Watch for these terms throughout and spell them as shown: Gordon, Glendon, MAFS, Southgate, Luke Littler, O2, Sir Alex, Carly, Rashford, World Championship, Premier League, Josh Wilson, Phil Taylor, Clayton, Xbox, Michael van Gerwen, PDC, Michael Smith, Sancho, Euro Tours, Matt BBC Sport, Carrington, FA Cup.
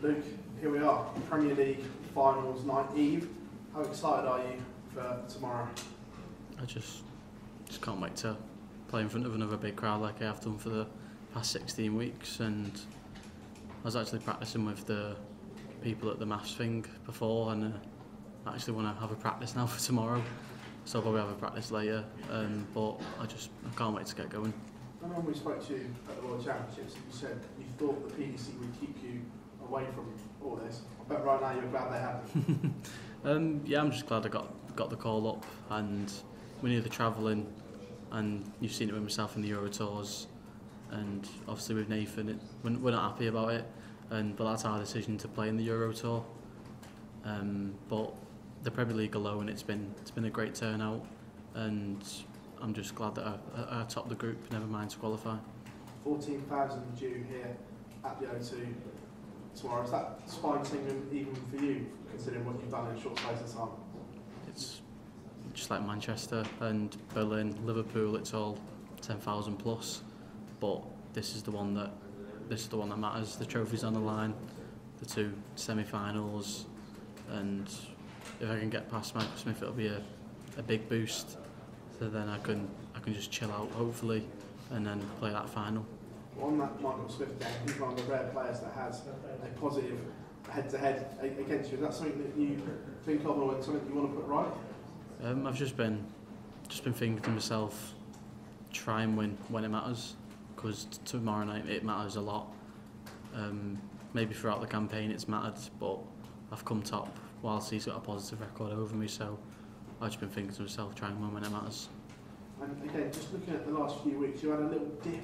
Luke, here we are, Premier League finals night eve. How excited are you for tomorrow? I just can't wait to play in front of another big crowd like I have done for the past 16 weeks. And I was actually practicing with the people at the MAFS thing before, and I actually want to have a practice now for tomorrow. So I'll probably have a practice later, but I can't wait to get going. I remember we spoke to you at the World Championships and you said you thought the PDC would keep you away from all this. I bet right now you're glad they haven't. Yeah, I'm just glad I got the call up, and we knew the travelling, and you've seen it with myself in the Euro Tours, and obviously with Nathan, we're not happy about it, but that's our decision to play in the Euro Tour. But the Premier League alone, it's been a great turnout, and I'm just glad that I topped the group, never mind to qualify. 14,000 due here at the O2 tomorrow. Is that spine tingling even for you, considering what you've done in a short space of time? It's just like Manchester and Berlin, Liverpool. It's all 10,000 plus, but this is the one that matters. The trophy's on the line, the two semi-finals, and if I can get past Michael Smith, it'll be a big boost. So then I can just chill out, hopefully, and then play that final. Well, on that Michael Smith game, he's one of the rare players that has a positive head-to-head against you. Is that something that you think of, or something you want to put right? I've just been thinking to myself, try and win when it matters, because tomorrow night it matters a lot. Maybe throughout the campaign it's mattered, but I've come top whilst he's got a positive record over me, so I've just been thinking to myself, trying to win when it matters. And again, just looking at the last few weeks, you had a little dip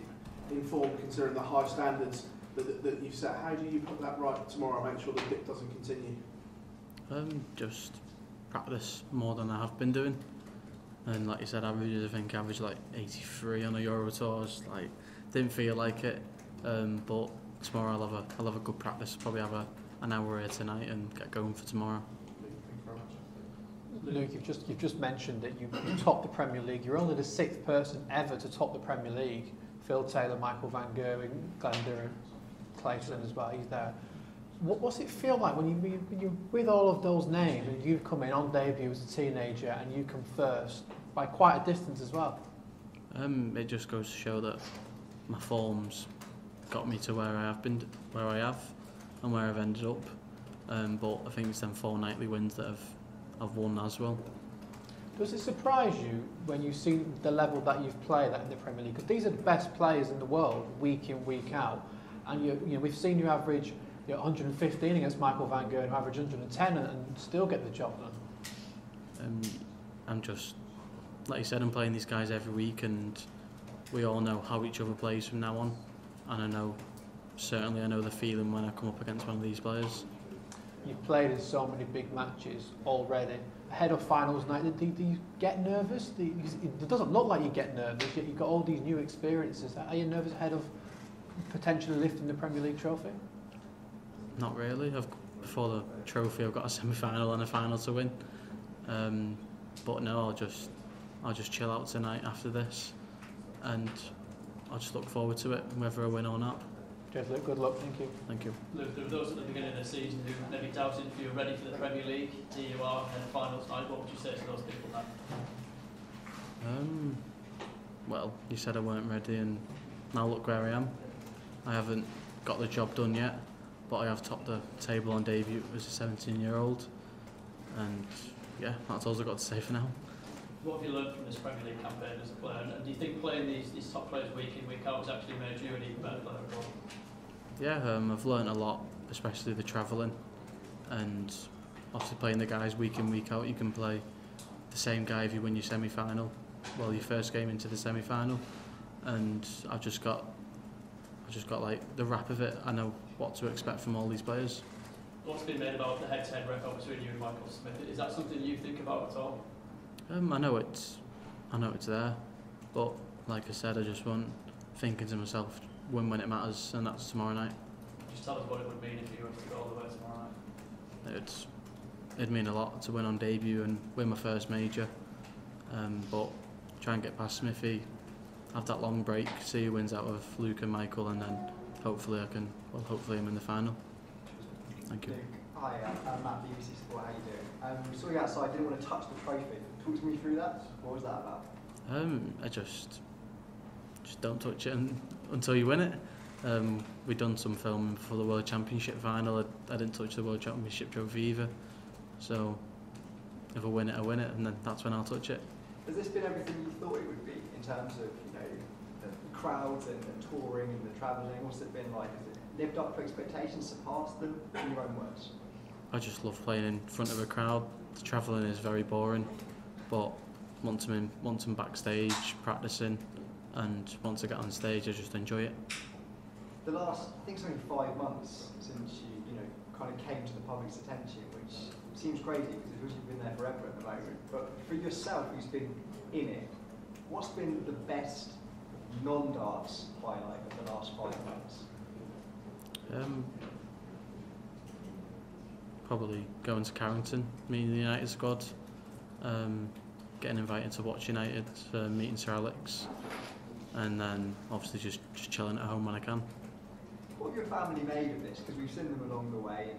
in form considering the high standards that you've set. How do you put that right tomorrow and make sure the dip doesn't continue? Just practice more than I have been doing. And like you said, averages, I think I averaged like 83 on a Euro Tour. Like, didn't feel like it, but tomorrow I'll have a good practice, probably have an hour here tonight and get going for tomorrow. Luke, you've just mentioned that you topped the Premier League. You're only the sixth person ever to top the Premier League. Phil Taylor, Michael van Gerwen, Glendon, Clayton as well. He's there. What's it feel like when you're with all of those names and you've come in on debut as a teenager and you come first by quite a distance as well? It just goes to show that my form's got me to where I have, and where I've ended up. But I think it's them four nightly wins that I've won as well. Does it surprise you when you see the level that you've played at in the Premier League? Because these are the best players in the world, week in, week out. And you know, we've seen you average 115 against Michael van Gerwen, who averaged 110 and still get the job done. I'm just, like you said, I'm playing these guys every week, and we all know how each other plays from now on. And I know the feeling when I come up against one of these players. You've played in so many big matches already. Ahead of finals night, do you get nervous? It doesn't look like you get nervous, yet you've got all these new experiences. Are you nervous ahead of potentially lifting the Premier League trophy? Not really. Before the trophy, I've got a semi-final and a final to win. But no, I'll just chill out tonight after this, and I'll just look forward to it, whether I win or not. Jeff, Luke, good luck. Thank you. Thank you. Luke, there were those at the beginning of the season who maybe doubted if you were ready for the Premier League. Here you are in the finals tonight. What would you say to those people now? Well, you said I weren't ready, and now look where I am. I haven't got the job done yet, but I have topped the table on debut as a 17-year-old. And yeah, that's all I've got to say for now. What have you learned from this Premier League campaign as a player? And do you think playing these top players week in, week out has actually made you an even better player at all? Yeah, I've learned a lot, especially the travelling, and obviously playing the guys week in, week out. You can play the same guy if you win your semi-final, well, your first game into the semi-final, and I've just got like the wrap of it. I know what to expect from all these players. What's been made about the head-to-head record between you and Michael Smith? Is that something you think about at all? I know it's there, but like I said, I just want thinking to myself, win when it matters, and that's tomorrow night. Just tell us what it would mean if you were to go all the way tomorrow night. It'd mean a lot to win on debut and win my first major, but try and get past Smithy, have that long break, see who wins out of Luke and Michael, and then hopefully I'm in the final. Thank you. Hi, I'm Matt BBC Sport. How are you doing? We saw you outside. Didn't want to touch the trophy. Talk to me through that. What was that about? I just don't touch it until you win it. We'd done some filming for the World Championship final. I didn't touch the World Championship trophy either. So if I win it, I win it, and then that's when I'll touch it. Has this been everything you thought it would be in terms of, you know, the crowds and the touring and the travelling? What's it been like? Has it lived up to expectations, surpassed them? In your own words. I just love playing in front of a crowd. The travelling is very boring, but once I'm backstage practicing, and once I get on stage, I just enjoy it. The last, I think it's only 5 months since you know, kind of came to the public's attention, which seems crazy because you've been there forever at the moment. But for yourself, who's been in it, what's been the best non-darts highlight of the last 5 months? Probably going to Carrington, meeting the United squad, getting invited to watch United, meeting Sir Alex, and then obviously just chilling at home when I can. What have your family made of this? Because we've seen them along the way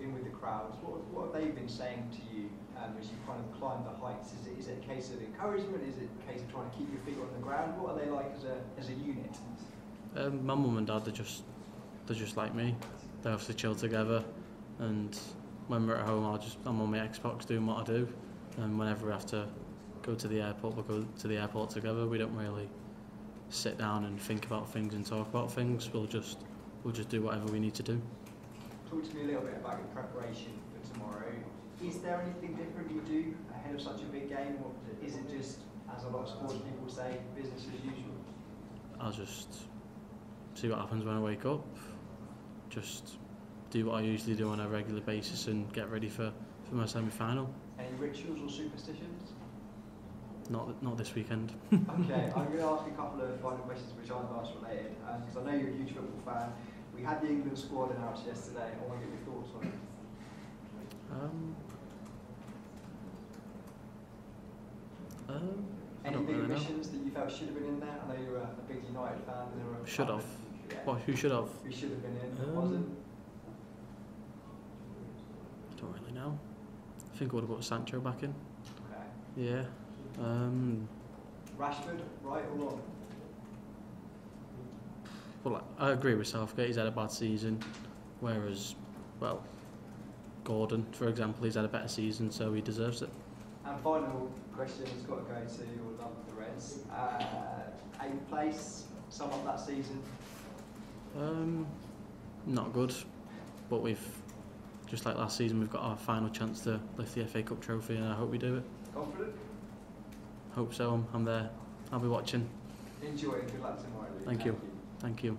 in with the crowds. What have they been saying to you as you kind of climb the heights? Is it a case of encouragement? Is it a case of trying to keep your feet on the ground? What are they like as a unit? My mum and dad, they're just like me. They obviously chill together, and when we're at home, I'm on my Xbox doing what I do. And whenever we have to go to the airport, we'll go to the airport together. We don't really sit down and think about things and talk about things. We'll just do whatever we need to do. Talk to me a little bit about your preparation for tomorrow. Is there anything different you do ahead of such a big game, or is it just, as a lot of sports people say, business as usual? I'll just see what happens when I wake up. Just do what I usually do on a regular basis and get ready for my semi-final. Any rituals or superstitions? Not this weekend. Okay, I'm going to ask you a couple of final questions which aren't darts related, because I know you're a huge football fan. We had the England squad announced yesterday. I want to get your thoughts on it. Any big omissions that you felt should have been in there? I know you're a big United fan. Should have. Yeah. Well, who should have? Who should have been in? Wasn't? I don't really know. I think I would have got Sancho back in. Okay. Yeah. Rashford, right or wrong? Well, I agree with Southgate. He's had a bad season, whereas, well, Gordon, for example, he's had a better season, so he deserves it. And final question has got to go to your love of the Reds. 8th place, sum up that season? Not good, but we've, just like last season, we've got our final chance to lift the FA Cup trophy, and I hope we do it. Confident? Hope so. I'm there. I'll be watching. Enjoy. Good luck tomorrow. Thank you. Thank you.